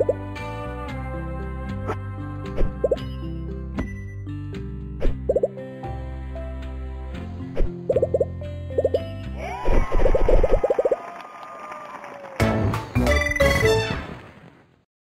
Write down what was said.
You